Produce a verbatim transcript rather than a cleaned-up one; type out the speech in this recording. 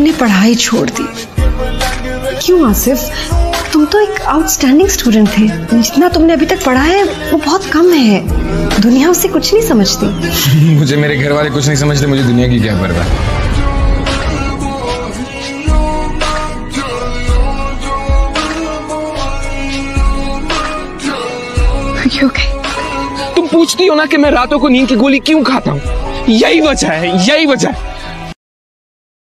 तुमने पढ़ाई छोड़ दी। क्यों आसिफ, तुम तो एक आउटस्टैंडिंग स्टूडेंट थे। जितना तुमने अभी तक पढ़ा है वो बहुत कम है। दुनिया उससे कुछ नहीं समझती। मुझे मेरे घर वाले कुछ नहीं समझते, मुझे दुनिया की क्या परवाह। तुम पूछती हो ना कि मैं रातों को नींद की गोली क्यों खाता हूँ, यही वजह है, यही वजह है।